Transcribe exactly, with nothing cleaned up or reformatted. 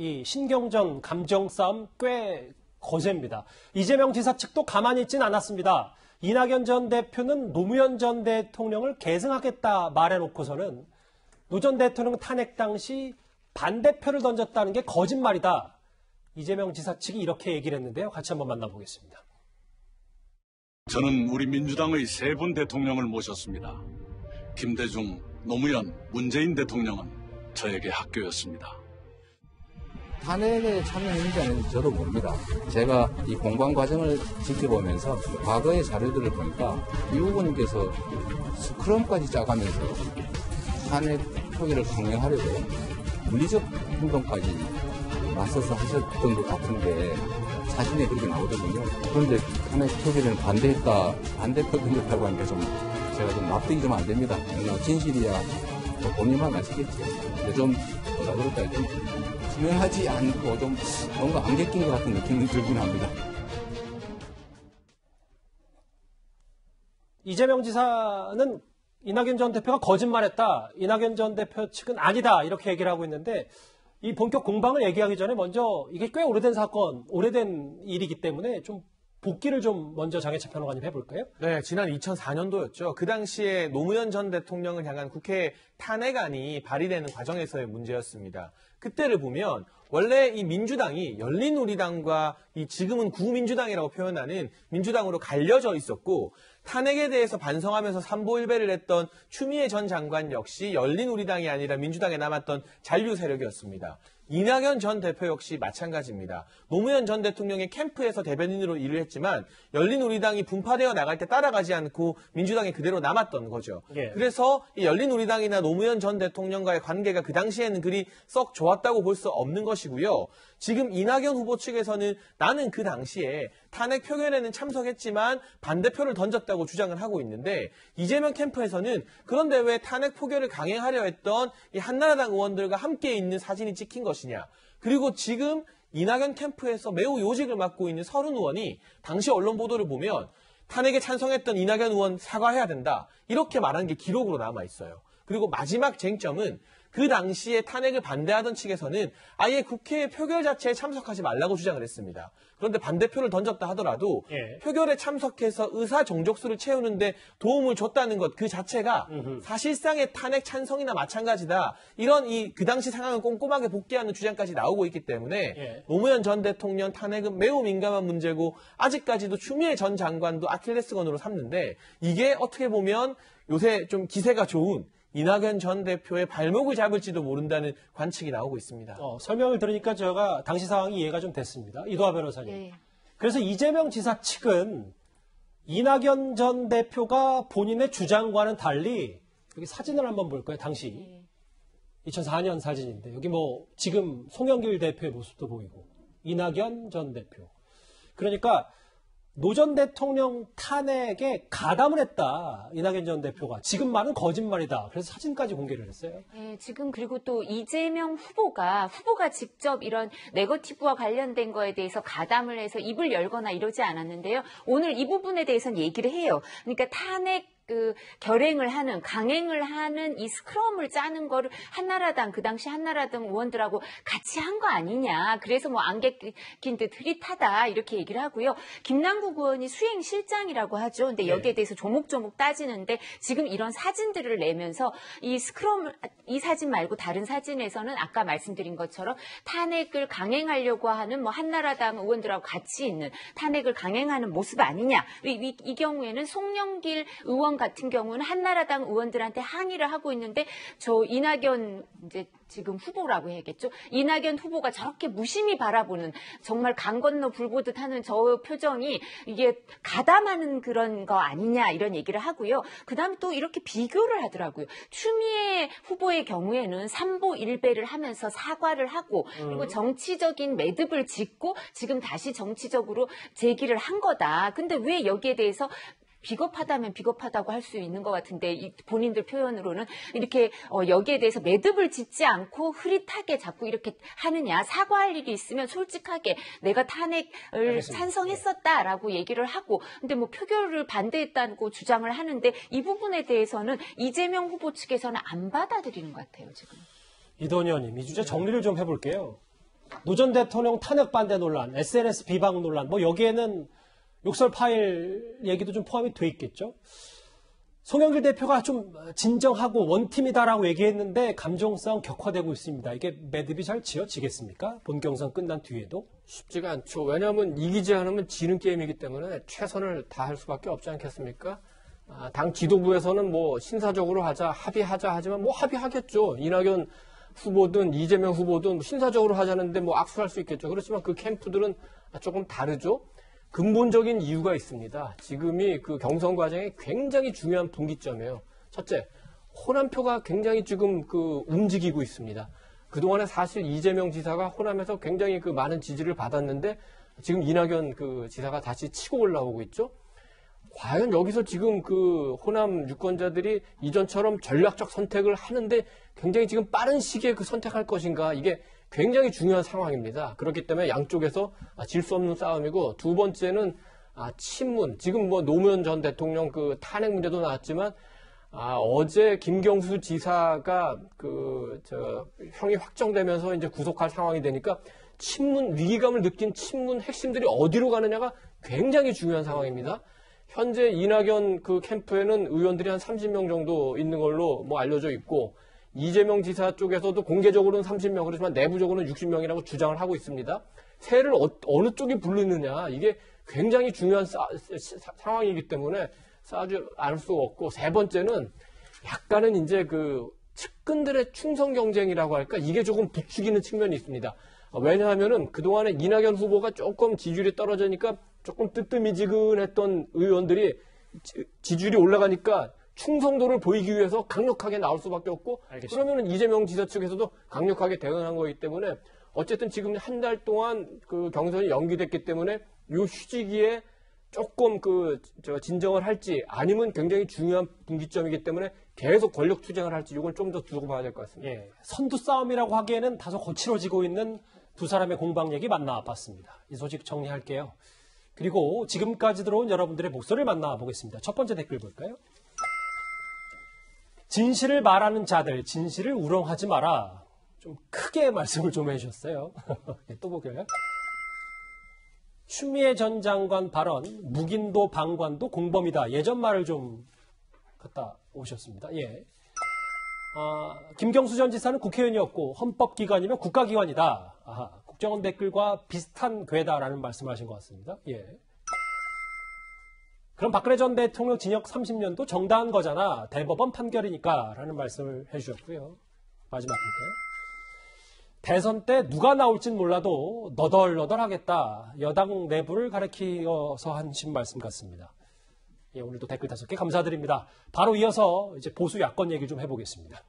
이 신경전 감정 싸움 꽤 거셉니다. 이재명 지사 측도 가만히 있진 않았습니다. 이낙연 전 대표는 노무현 전 대통령을 계승하겠다 말해놓고서는 노 전 대통령 탄핵 당시 반대표를 던졌다는 게 거짓말이다. 이재명 지사 측이 이렇게 얘기를 했는데요. 같이 한번 만나보겠습니다. 저는 우리 민주당의 세 분 대통령을 모셨습니다. 김대중, 노무현, 문재인 대통령은 저에게 학교였습니다. 탄핵에 참여했는지 아닌지 저도 모릅니다. 제가 이 공방 과정을 지켜보면서 과거의 자료들을 보니까 이 후보님께서 스크럼까지 짜가면서 탄핵 표기를 강행하려고 물리적 행동까지 맞서서 하셨던 것 같은데 사진에 그렇게 나오더군요. 그런데 탄핵 표기를 반대했다, 반대표를 했다고 하니까 좀 제가 좀 납득이 좀 안 됩니다. 진실이야 본인만 아시겠죠. 근데 좀 뭐라 그럴까요? 좀 분명하지 않고 좀 뭔가 안 객긴 것 같은 느낌이 들긴 합니다. 이재명 지사는 이낙연 전 대표가 거짓말했다, 이낙연 전 대표 측은 아니다 이렇게 얘기를 하고 있는데 이 본격 공방을 얘기하기 전에 먼저 이게 꽤 오래된 사건, 오래된 일이기 때문에 좀 복기를 좀 먼저 장예찬 변호관님 해볼까요? 네, 지난 이천사년도였죠. 그 당시에 노무현 전 대통령을 향한 국회 탄핵안이 발의되는 과정에서의 문제였습니다. 그때를 보면 원래 이 민주당이 열린우리당과 이 지금은 구민주당이라고 표현하는 민주당으로 갈려져 있었고 탄핵에 대해서 반성하면서 삼보일배를 했던 추미애 전 장관 역시 열린우리당이 아니라 민주당에 남았던 잔류세력이었습니다. 이낙연 전 대표 역시 마찬가지입니다. 노무현 전 대통령의 캠프에서 대변인으로 일을 했지만 열린우리당이 분파되어 나갈 때 따라가지 않고 민주당이 그대로 남았던 거죠. 예. 그래서 이 열린우리당이나 노무현 전 대통령과의 관계가 그 당시에는 그리 썩 좋았다고 볼 수 없는 것이고요. 지금 이낙연 후보 측에서는 나는 그 당시에 탄핵 표결에는 참석했지만 반대표를 던졌다고 주장을 하고 있는데 이재명 캠프에서는 그런데 왜 탄핵 표결을 강행하려 했던 이 한나라당 의원들과 함께 있는 사진이 찍힌 것이냐. 그리고 지금 이낙연 캠프에서 매우 요직을 맡고 있는 서른 의원이 당시 언론 보도를 보면 탄핵에 찬성했던 이낙연 의원 사과해야 된다. 이렇게 말한 게 기록으로 남아있어요. 그리고 마지막 쟁점은 그 당시에 탄핵을 반대하던 측에서는 아예 국회의 표결 자체에 참석하지 말라고 주장을 했습니다. 그런데 반대표를 던졌다 하더라도 예. 표결에 참석해서 의사 정족수를 채우는데 도움을 줬다는 것 그 자체가 음흠. 사실상의 탄핵 찬성이나 마찬가지다. 이런 이 그 당시 상황을 꼼꼼하게 복기하는 주장까지 나오고 있기 때문에 예. 노무현 전 대통령 탄핵은 매우 민감한 문제고 아직까지도 추미애 전 장관도 아킬레스건으로 삼는데 이게 어떻게 보면 요새 좀 기세가 좋은 이낙연 전 대표의 발목을 잡을지도 모른다는 관측이 나오고 있습니다. 어, 설명을 들으니까 제가 당시 상황이 이해가 좀 됐습니다. 이도하 변호사님. 네. 그래서 이재명 지사 측은 이낙연 전 대표가 본인의 주장과는 달리 여기 사진을 한번 볼까요? 당시 네. 이천사년 사진인데 여기 뭐 지금 송영길 대표의 모습도 보이고 이낙연 전 대표. 그러니까 노 전 대통령 탄핵에 가담을 했다. 이낙연 전 대표가. 지금 말은 거짓말이다. 그래서 사진까지 공개를 했어요. 네, 지금 그리고 또 이재명 후보가 후보가 직접 이런 네거티브와 관련된 거에 대해서 가담을 해서 입을 열거나 이러지 않았는데요. 오늘 이 부분에 대해서는 얘기를 해요. 그러니까 탄핵 그 결행을 하는 강행을 하는 이 스크럼을 짜는 거를 한나라당 그 당시 한나라당 의원들하고 같이 한 거 아니냐. 그래서 뭐 안개 낀 듯 흐릿하다 이렇게 얘기를 하고요. 김남국 의원이 수행실장이라고 하죠. 근데 여기에 대해서 조목조목 따지는데 지금 이런 사진들을 내면서 이 스크럼 이 사진 말고 다른 사진에서는 아까 말씀드린 것처럼 탄핵을 강행하려고 하는 뭐 한나라당 의원들하고 같이 있는 탄핵을 강행하는 모습 아니냐. 이, 이, 이 경우에는 송영길 의원 같은 경우는 한나라당 의원들한테 항의를 하고 있는데 저 이낙연 이제 지금 후보라고 해야겠죠. 이낙연 후보가 저렇게 무심히 바라보는 정말 강 건너 불 보듯 하는 저 표정이 이게 가담하는 그런 거 아니냐 이런 얘기를 하고요. 그다음에 또 이렇게 비교를 하더라고요. 추미애 후보의 경우에는 삼보일배를 하면서 사과를 하고 그리고 정치적인 매듭을 짓고 지금 다시 정치적으로 제기를 한 거다. 근데 왜 여기에 대해서 비겁하다면 비겁하다고 할 수 있는 것 같은데 이 본인들 표현으로는 이렇게 어 여기에 대해서 매듭을 짓지 않고 흐릿하게 자꾸 이렇게 하느냐. 사과할 일이 있으면 솔직하게 내가 탄핵을 알겠습니다. 찬성했었다라고 얘기를 하고 근데 뭐 표결을 반대했다고 주장을 하는데 이 부분에 대해서는 이재명 후보 측에서는 안 받아들이는 것 같아요. 지금. 이도현 의원님, 이 주제 정리를 좀 해볼게요. 노 전 대통령 탄핵 반대 논란, 에스엔에스 비방 논란, 뭐 여기에는 욕설 파일 얘기도 좀 포함이 돼 있겠죠. 송영길 대표가 좀 진정하고 원팀이다라고 얘기했는데 감정 싸움 격화되고 있습니다. 이게 매듭이 잘 지어지겠습니까? 본 경선 끝난 뒤에도? 쉽지가 않죠. 왜냐하면 이기지 않으면 지는 게임이기 때문에 최선을 다할 수밖에 없지 않겠습니까? 아, 당 지도부에서는 뭐 신사적으로 하자, 합의하자 하지만 뭐 합의하겠죠. 이낙연 후보든 이재명 후보든 신사적으로 하자는데 뭐 악수할 수 있겠죠. 그렇지만 그 캠프들은 조금 다르죠. 근본적인 이유가 있습니다. 지금이 그 경선 과정에 굉장히 중요한 분기점이에요. 첫째, 호남표가 굉장히 지금 그 움직이고 있습니다. 그동안에 사실 이재명 지사가 호남에서 굉장히 그 많은 지지를 받았는데 지금 이낙연 그 지사가 다시 치고 올라오고 있죠. 과연 여기서 지금 그 호남 유권자들이 이전처럼 전략적 선택을 하는데 굉장히 지금 빠른 시기에 그 선택할 것인가, 이게 굉장히 중요한 상황입니다. 그렇기 때문에 양쪽에서 질 수 없는 싸움이고, 두 번째는 친문, 지금 뭐 노무현 전 대통령 그 탄핵 문제도 나왔지만 아, 어제 김경수 지사가 그 저 형이 확정되면서 이제 구속할 상황이 되니까 친문 위기감을 느낀 친문 핵심들이 어디로 가느냐가 굉장히 중요한 상황입니다. 현재 이낙연 그 캠프에는 의원들이 한 삼십 명 정도 있는 걸로 뭐 알려져 있고, 이재명 지사 쪽에서도 공개적으로는 삼십 명, 그렇지만 내부적으로는 육십 명이라고 주장을 하고 있습니다. 새를 어, 어느 쪽이 부르느냐, 이게 굉장히 중요한 사, 사, 상황이기 때문에 싸우지 않을 수 없고, 세 번째는 약간은 이제 그 측근들의 충성 경쟁이라고 할까, 이게 조금 부추기는 측면이 있습니다. 왜냐하면은 그동안에 이낙연 후보가 조금 지지율이 떨어지니까 조금 뜨뜨미지근했던 의원들이 지, 지지율이 올라가니까 충성도를 보이기 위해서 강력하게 나올 수밖에 없고, 알겠습니다. 그러면은 이재명 지사 측에서도 강력하게 대응한 거기 때문에 어쨌든 지금 한 달 동안 그 경선이 연기됐기 때문에 이 휴지기에 조금 그 저 진정을 할지 아니면 굉장히 중요한 분기점이기 때문에 계속 권력 투쟁을 할지 이건 좀 더 두고 봐야 될 것 같습니다. 예. 선두 싸움이라고 하기에는 다소 거칠어지고 있는 두 사람의 공방 얘기 만나 봤습니다. 이 소식 정리할게요. 그리고 지금까지 들어온 여러분들의 목소리를 만나보겠습니다. 첫 번째 댓글 볼까요? 진실을 말하는 자들, 진실을 우롱하지 마라. 좀 크게 말씀을 좀 해주셨어요. 또 볼게요. 추미애 전 장관 발언, 묵인도 방관도 공범이다. 예전 말을 좀 갖다 오셨습니다. 예. 어, 김경수 전 지사는 국회의원이었고 헌법기관이면 국가기관이다. 아하. 국정원 댓글과 비슷한 괴다라는 말씀하신 것 같습니다. 예. 그럼 박근혜 전 대통령 징역 삼십 년도 정당한 거잖아. 대법원 판결이니까 라는 말씀을 해주셨고요. 마지막으로 대선 때 누가 나올진 몰라도 너덜너덜하겠다. 여당 내부를 가리켜서 하신 말씀 같습니다. 예, 오늘도 댓글 다섯 개 감사드립니다. 바로 이어서 이제 보수 야권 얘기 좀 해보겠습니다.